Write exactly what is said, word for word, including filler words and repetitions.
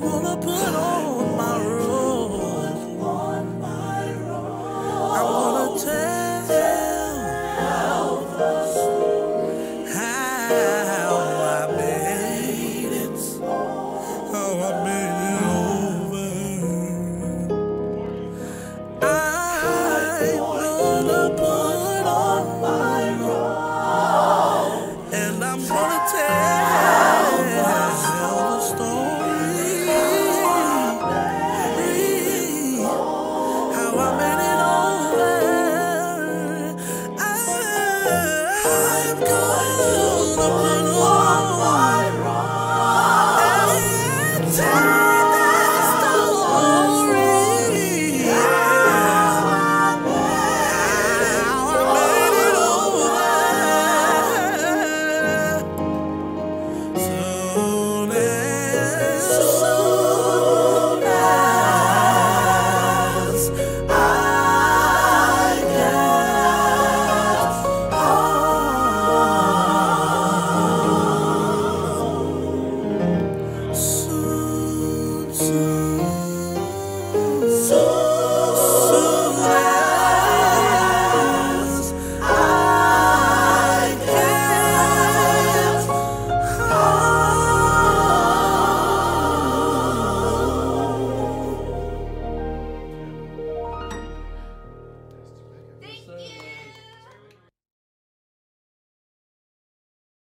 wanna put on.